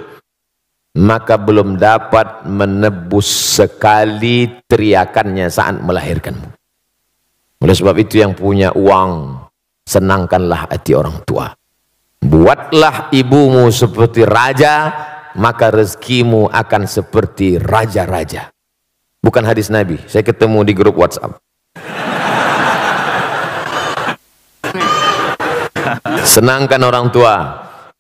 maka belum dapat menebus sekali teriakannya saat melahirkanmu. Oleh sebab itu yang punya uang, senangkanlah hati orang tua, buatlah ibumu seperti raja, maka rezekimu akan seperti raja-raja. Bukan hadis Nabi. Saya ketemu di grup WhatsApp. Senangkan orang tua,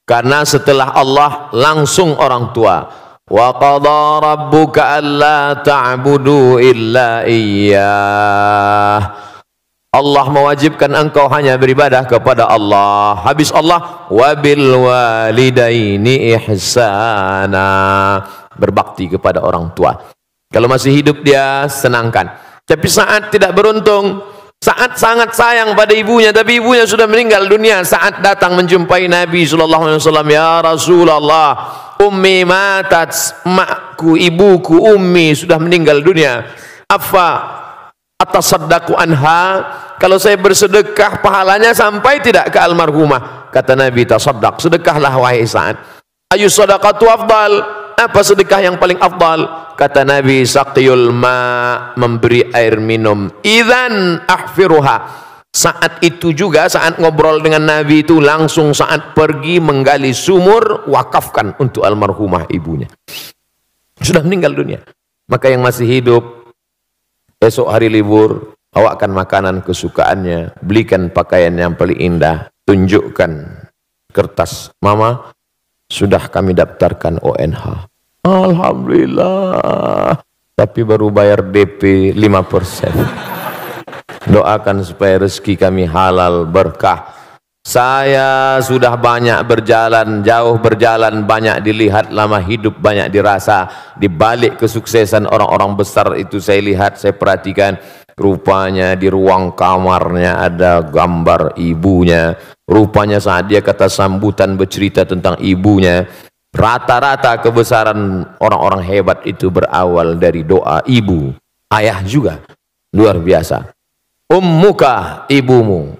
karena setelah Allah langsung orang tua. Wa qadha rabbuka alla ta'budu illa iyyah. Allah mewajibkan engkau hanya beribadah kepada Allah. Habis Allah, wabil walidaini ihsana, berbakti kepada orang tua. Kalau masih hidup dia senangkan. Tapi Sa'ad tidak beruntung. Sa'ad sangat sayang pada ibunya, tapi ibunya sudah meninggal dunia. Sa'ad datang menjumpai Nabi sallallahu alaihi wasallam. Ya Rasulullah, ummi matat, makku, ibuku, ummi sudah meninggal dunia. Afa atasaddaqu anha, kalau saya bersedekah pahalanya sampai tidak ke almarhumah? Kata Nabi, tasaddaq, sedekahlah wahai Sa'ad. Ayu sadaqatu afdal, apa sedekah yang paling afdal? Kata Nabi, saqiyul ma, memberi air minum. Idzan ahfiruha. Saat itu juga, saat ngobrol dengan Nabi itu, langsung saat pergi menggali sumur, wakafkan untuk almarhumah ibunya, sudah meninggal dunia. Maka yang masih hidup, esok hari libur, bawakan makanan kesukaannya, belikan pakaian yang paling indah, tunjukkan kertas. Mama, sudah kami daftarkan O N H. Alhamdulillah. Tapi baru bayar D P lima persen. Doakan supaya rezeki kami halal berkah. Saya sudah banyak berjalan, jauh berjalan, banyak dilihat, lama hidup banyak dirasa. Di balik kesuksesan orang-orang besar itu saya lihat, saya perhatikan, rupanya di ruang kamarnya ada gambar ibunya. Rupanya saat dia kata sambutan bercerita tentang ibunya. Rata-rata kebesaran orang-orang hebat itu berawal dari doa ibu, ayah juga. Luar biasa. Ummuka, ibumu.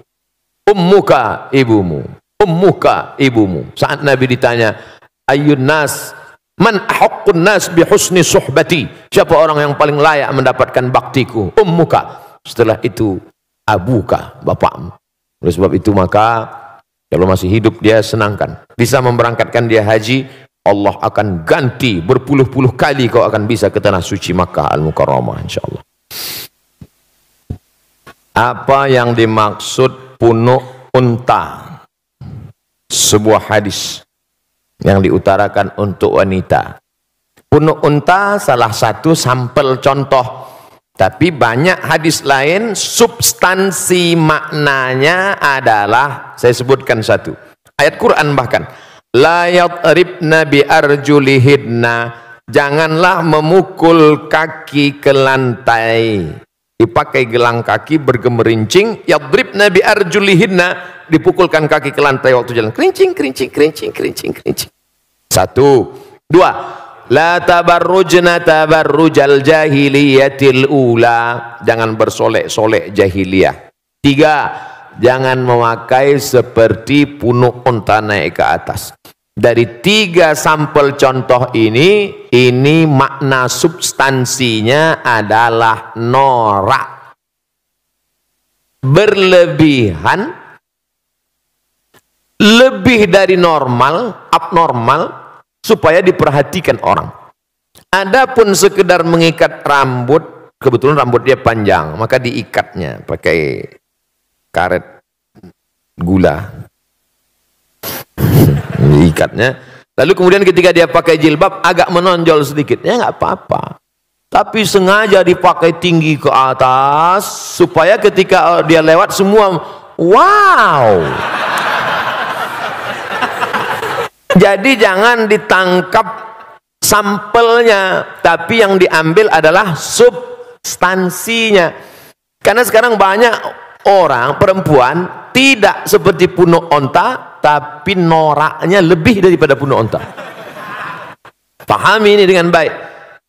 Ummuka, ibumu. Ummuka, ibumu. Saat Nabi ditanya, ayyun nas, man ahaqqun nas bi husni suhbati, siapa orang yang paling layak mendapatkan baktiku? Ummuka. Setelah itu abuka, bapakmu. Oleh sebab itu maka kalau masih hidup dia senangkan. Bisa memberangkatkan dia haji, Allah akan ganti berpuluh-puluh kali, kau akan bisa ke tanah suci Makkah Al-Mukarramah insyaallah. Apa yang dimaksud punuk unta? Sebuah hadis yang diutarakan untuk wanita. Punuk unta salah satu sampel contoh, tapi banyak hadis lain substansi maknanya adalah, saya sebutkan satu ayat Quran bahkan, la yadribna bi arjulihidna, janganlah memukul kaki ke lantai. Dipakai gelang kaki bergemerincing, yadrib nabi arjulihinna, dipukulkan kaki ke lantai waktu jalan, kerincing kerincing kerincing kerincing kerincing. Satu, dua, la tabarrujna tabarrujal jahiliyatil ula, jangan bersolek-solek jahiliyah. Tiga, jangan memakai seperti punuk unta naik ke atas. Dari tiga sampel contoh ini, ini makna substansinya adalah norak, berlebihan, lebih dari normal, abnormal, supaya diperhatikan orang. Adapun sekedar mengikat rambut, kebetulan rambut dia panjang, maka diikatnya pakai karet gula. Diikatnya, lalu kemudian ketika dia pakai jilbab agak menonjol sedikit, ya nggak apa-apa. Tapi sengaja dipakai tinggi ke atas supaya ketika dia lewat semua wow. Jadi jangan ditangkap sampelnya, tapi yang diambil adalah substansinya. Karena sekarang banyak orang perempuan tidak seperti punuk onta, tapi noraknya lebih daripada punuk onta. Pahami ini dengan baik.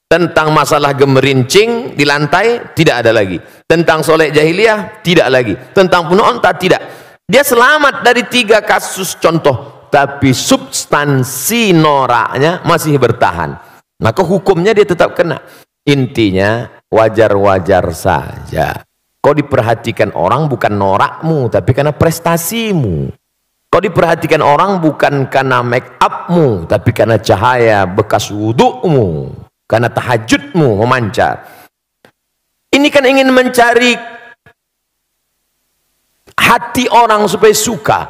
Tentang masalah gemerincing di lantai tidak ada lagi. Tentang solek jahiliyah tidak lagi. Tentang punuk onta tidak. Dia selamat dari tiga kasus contoh, tapi substansi noraknya masih bertahan. Maka hukumnya dia tetap kena. Intinya wajar-wajar saja. Kau diperhatikan orang bukan norakmu, tapi karena prestasimu. Kau diperhatikan orang bukan karena make upmu, tapi karena cahaya bekas wudukmu. Karena tahajudmu memancar. Ini kan ingin mencari hati orang supaya suka.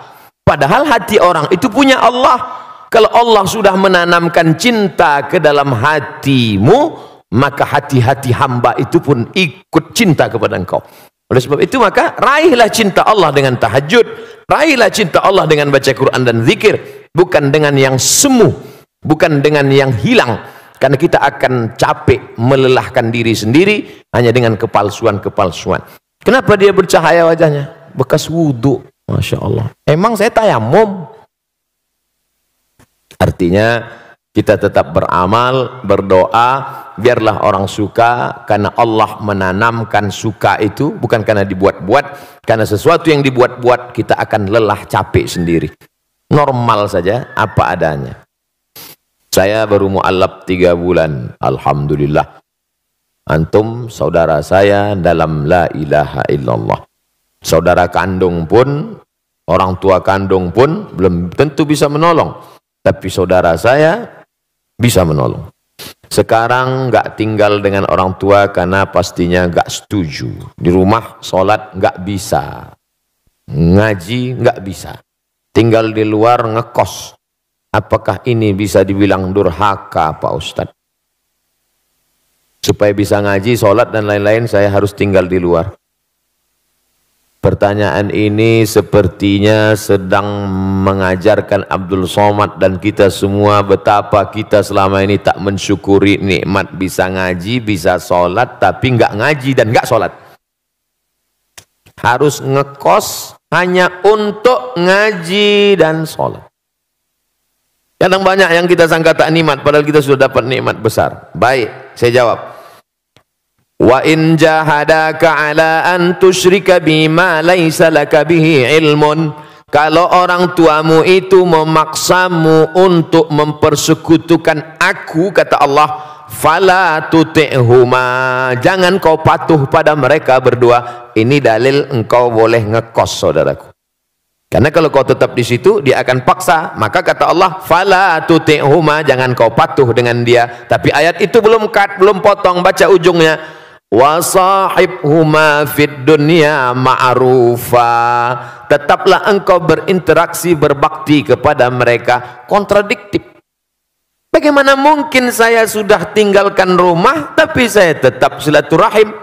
Padahal hati orang itu punya Allah. Kalau Allah sudah menanamkan cinta ke dalam hatimu, maka hati-hati hamba itu pun ikut cinta kepada engkau. Oleh sebab itu maka raihlah cinta Allah dengan tahajud. Raihlah cinta Allah dengan baca Quran dan zikir. Bukan dengan yang semu. Bukan dengan yang hilang. Karena kita akan capek melelahkan diri sendiri hanya dengan kepalsuan-kepalsuan. Kenapa dia bercahaya wajahnya? Bekas wudhu. Masya Allah. Emang saya tayamum. Artinya kita tetap beramal, berdoa. Biarlah orang suka. Karena Allah menanamkan suka itu. Bukan karena dibuat-buat. Karena sesuatu yang dibuat-buat kita akan lelah capek sendiri. Normal saja apa adanya. Saya baru mu'allab tiga bulan. Alhamdulillah. Antum saudara saya dalam la ilaha illallah. Saudara kandung pun, orang tua kandung pun belum tentu bisa menolong. Tapi saudara saya bisa menolong. Sekarang nggak tinggal dengan orang tua karena pastinya nggak setuju. Di rumah sholat nggak bisa. Ngaji nggak bisa. Tinggal di luar ngekos. Apakah ini bisa dibilang durhaka Pak Ustadz? Supaya bisa ngaji, sholat dan lain-lain saya harus tinggal di luar. Pertanyaan ini sepertinya sedang mengajarkan Abdul Somad dan kita semua betapa kita selama ini tak mensyukuri nikmat bisa ngaji, bisa sholat, tapi nggak ngaji dan nggak sholat. Harus ngekos hanya untuk ngaji dan sholat. Kadang banyak yang kita sangka tak nikmat, padahal kita sudah dapat nikmat besar. Baik, saya jawab. Wa in jahadaka ala an tusyrika bima laisa laka bihi ilmun. Kalau orang tuamu itu memaksamu untuk mempersekutukan aku, kata Allah, fala tuti'huma. Jangan kau patuh pada mereka berdua. Ini dalil engkau boleh ngekos, saudaraku. Karena kalau kau tetap di situ, dia akan paksa. Maka kata Allah, fala tuti'huma, jangan kau patuh dengan dia. Tapi ayat itu belum cut, belum potong. Baca ujungnya. Wasahibhuma fid dunya ma'rufa. Tetaplah engkau berinteraksi, berbakti kepada mereka. Kontradiktif. Bagaimana mungkin saya sudah tinggalkan rumah, tapi saya tetap silaturahim.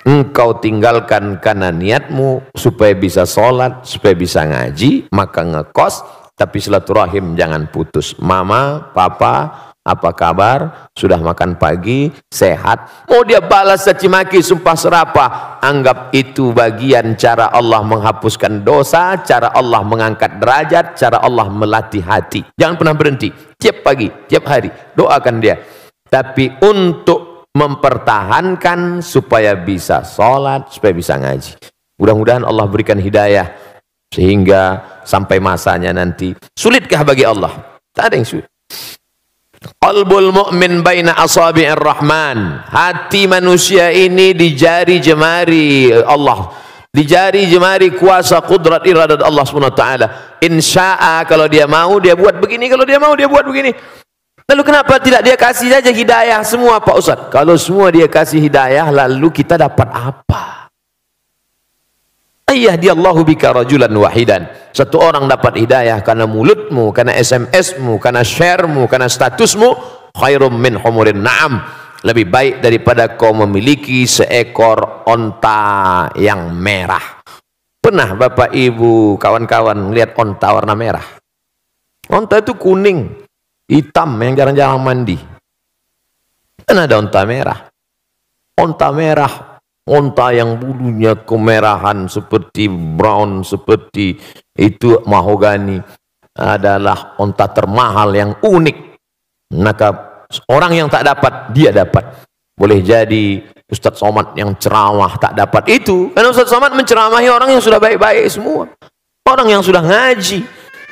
Engkau tinggalkan karena niatmu supaya bisa sholat, supaya bisa ngaji, maka ngekos, tapi silaturahim jangan putus. Mama, papa, apa kabar? Sudah makan pagi? Sehat? Mau dia balas caci maki, sumpah serapa. Anggap itu bagian cara Allah menghapuskan dosa, cara Allah mengangkat derajat, cara Allah melatih hati. Jangan pernah berhenti. Tiap pagi, tiap hari doakan dia. Tapi untuk mempertahankan supaya bisa sholat, supaya bisa ngaji. Mudah-mudahan Allah berikan hidayah sehingga sampai masanya nanti. Sulitkah bagi Allah? Tak ada yang sulit. Qalbul mu'min baina asabi'ir rahman. Hati manusia ini di jari jemari Allah. Di jari jemari kuasa kudrat iradat Allah subhanahu wa taala. Insya'a, kalau dia mau dia buat begini, kalau dia mau dia buat begini. Lalu kenapa tidak dia kasih saja hidayah semua Pak Ustadz? Kalau semua dia kasih hidayah, lalu kita dapat apa? Ayyadillahu bika rajulan wahidan. Satu orang dapat hidayah karena mulutmu, karena S M S-mu, karena share-mu, karena statusmu. Khairum min humurin na'am. Lebih baik daripada kau memiliki seekor onta yang merah. Pernah Bapak Ibu, kawan-kawan lihat onta warna merah? Onta itu kuning, hitam yang jarang-jarang mandi. Dan ada onta merah. Onta merah, onta yang bulunya kemerahan seperti brown, seperti itu mahogani, adalah onta termahal yang unik. Maka orang yang tak dapat, dia dapat. Boleh jadi Ustadz Somad yang ceramah tak dapat itu karena Ustadz Somad menceramahi orang yang sudah baik-baik semua, orang yang sudah ngaji.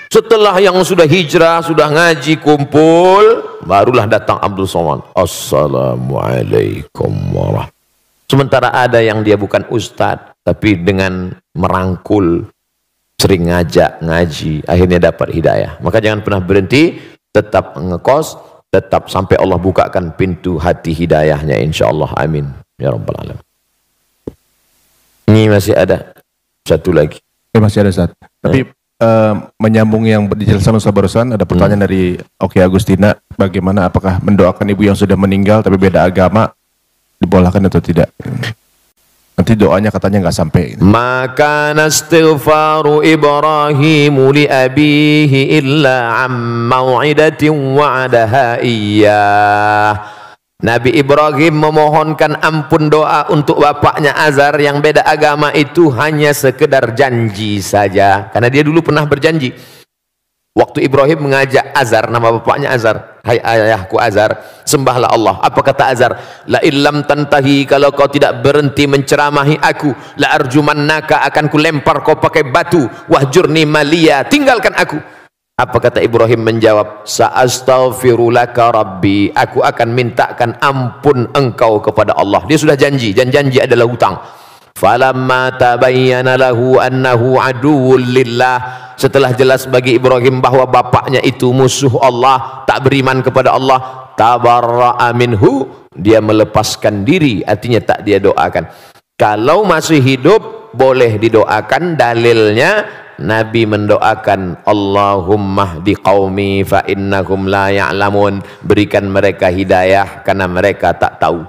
Setelah yang sudah hijrah, sudah ngaji, kumpul, barulah datang Abdul Somad. Assalamualaikum warahmatullahi wabarakatuh. Sementara ada yang dia bukan ustadz, tapi dengan merangkul, sering ngajak ngaji, akhirnya dapat hidayah. Maka jangan pernah berhenti, tetap ngekos, tetap sampai Allah bukakan pintu hati hidayahnya, insya Allah. Amin ya rabbal alamin. Ini masih ada satu lagi. Ya, masih ada satu. Tapi uh, menyambung yang dijelaskan Ustaz barusan, ada pertanyaan hmm. dari Oke Agustina, bagaimana apakah mendoakan ibu yang sudah meninggal tapi beda agama? Dibolehkan atau tidak? Nanti doanya katanya nggak sampai. Maka nastighfaru Ibrahimu li abihi illa am mau'idatin wa'adaha iyyah. Nabi Ibrahim memohonkan ampun doa untuk bapaknya Azhar yang beda agama itu hanya sekedar janji saja. Karena dia dulu pernah berjanji. Waktu Ibrahim mengajak Azhar, nama bapaknya Azhar, hai ayahku Azhar, sembahlah Allah. Apa kata Azhar? La illam tantahi, kalau kau tidak berhenti menceramahi aku, la arjumannaka, akan ku lempar kau pakai batu, wahjurni malia, tinggalkan aku. Apa kata Ibrahim menjawab? Sa'astaghfirulaka rabbi, aku akan mintakan ampun engkau kepada Allah. Dia sudah janji, dan janji adalah hutang. Falamma tabayyana lahu annahu aduwwul lillah. Setelah jelas bagi Ibrahim bahwa bapaknya itu musuh Allah, tak beriman kepada Allah, tabarra'a minhu, dia melepaskan diri, artinya tak dia doakan. Kalau masih hidup boleh didoakan, dalilnya Nabi mendoakan Allahumma hdi qaumi fa innahum la ya'lamun, berikan mereka hidayah karena mereka tak tahu.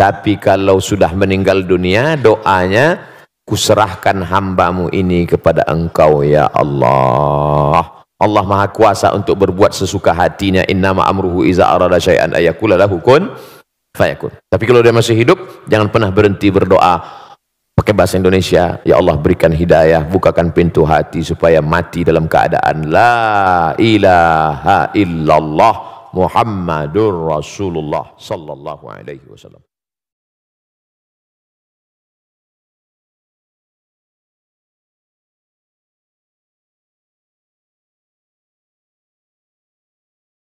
Tapi kalau sudah meninggal dunia, doanya kuserahkan hambamu ini kepada engkau ya Allah. Allah maha kuasa untuk berbuat sesuka hatinya. Innama amruhu iza arada syai'an ayakula lahu kun fayakun. Tapi kalau dia masih hidup, jangan pernah berhenti berdoa. Pakai bahasa Indonesia, ya Allah berikan hidayah, bukakan pintu hati supaya mati dalam keadaan la ilaha illallah Muhammadur Rasulullah sallallahu alaihi wasallam.